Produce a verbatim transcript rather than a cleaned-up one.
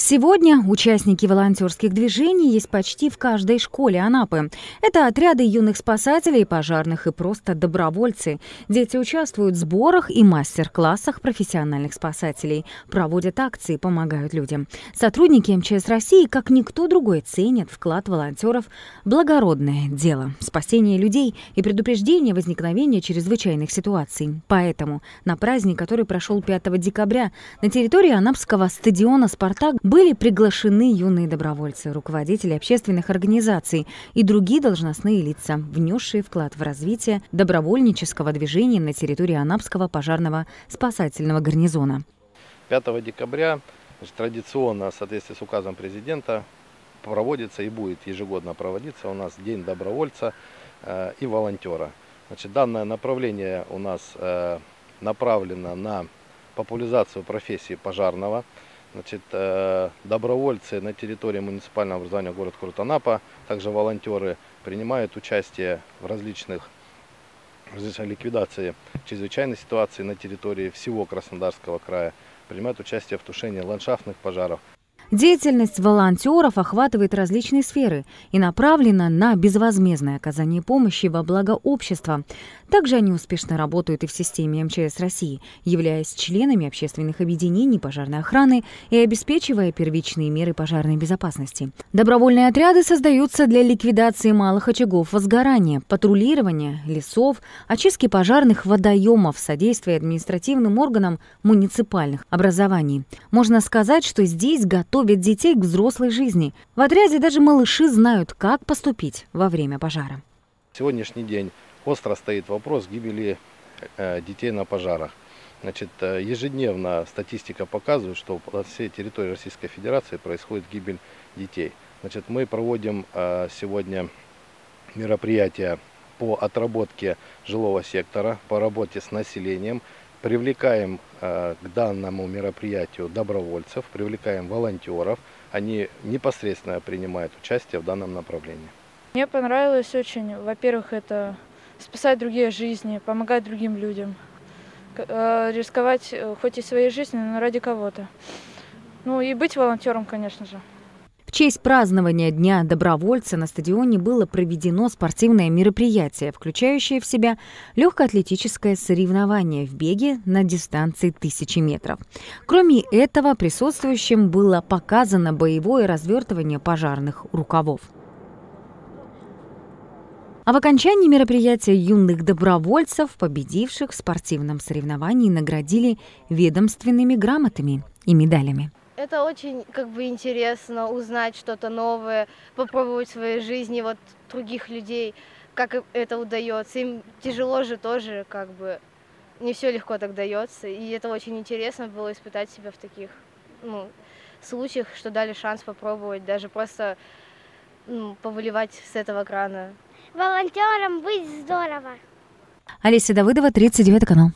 Сегодня участники волонтерских движений есть почти в каждой школе Анапы. Это отряды юных спасателей, пожарных и просто добровольцы. Дети участвуют в сборах и мастер-классах профессиональных спасателей, проводят акции, помогают людям. Сотрудники эм че эс России, как никто другой, ценят вклад волонтеров в благородное дело – спасение людей и предупреждение возникновения чрезвычайных ситуаций. Поэтому на праздник, который прошел пятого декабря, на территории Анапского стадиона «Спартак» были приглашены юные добровольцы, руководители общественных организаций и другие должностные лица, внесшие вклад в развитие добровольнического движения на территории Анапского пожарного спасательного гарнизона. пятого декабря традиционно, в соответствии с указом президента, проводится и будет ежегодно проводиться у нас День добровольца и волонтера. Значит, данное направление у нас направлено на популяризацию профессии пожарного. Значит, добровольцы на территории муниципального образования город Анапа, также волонтеры, принимают участие в различных, различных ликвидации чрезвычайной ситуации на территории всего Краснодарского края, принимают участие в тушении ландшафтных пожаров. Деятельность волонтеров охватывает различные сферы и направлена на безвозмездное оказание помощи во благо общества. Также они успешно работают и в системе эм че эс России, являясь членами общественных объединений пожарной охраны и обеспечивая первичные меры пожарной безопасности. Добровольные отряды создаются для ликвидации малых очагов возгорания, патрулирования лесов, очистки пожарных водоемов, содействия административным органам муниципальных образований. Можно сказать, что здесь готовы Готовят детей к взрослой жизни. В отряде даже малыши знают, как поступить во время пожара. Сегодняшний день остро стоит вопрос гибели детей на пожарах. Значит, ежедневно статистика показывает, что по всей территории Российской Федерации происходит гибель детей. Значит, мы проводим сегодня мероприятия по отработке жилого сектора, по работе с населением. Привлекаем э, к данному мероприятию добровольцев, привлекаем волонтеров. Они непосредственно принимают участие в данном направлении. Мне понравилось очень, во-первых, это спасать другие жизни, помогать другим людям. Э, рисковать хоть и своей жизнью, но ради кого-то. Ну и быть волонтером, конечно же. В честь празднования Дня добровольца на стадионе было проведено спортивное мероприятие, включающее в себя легкоатлетическое соревнование в беге на дистанции тысячи метров. Кроме этого, присутствующим было показано боевое развертывание пожарных рукавов. А в окончании мероприятия юных добровольцев, победивших в спортивном соревновании, наградили ведомственными грамотами и медалями. Это очень как бы интересно узнать что-то новое, попробовать в своей жизни вот других людей, как это удается. Им тяжело же тоже, как бы не все легко так дается. И это очень интересно было испытать себя в таких ну, случаях, что дали шанс попробовать, даже просто ну, повыливать с этого крана. Волонтером быть здорово. Олеся Давыдова, тридцать девятый канал.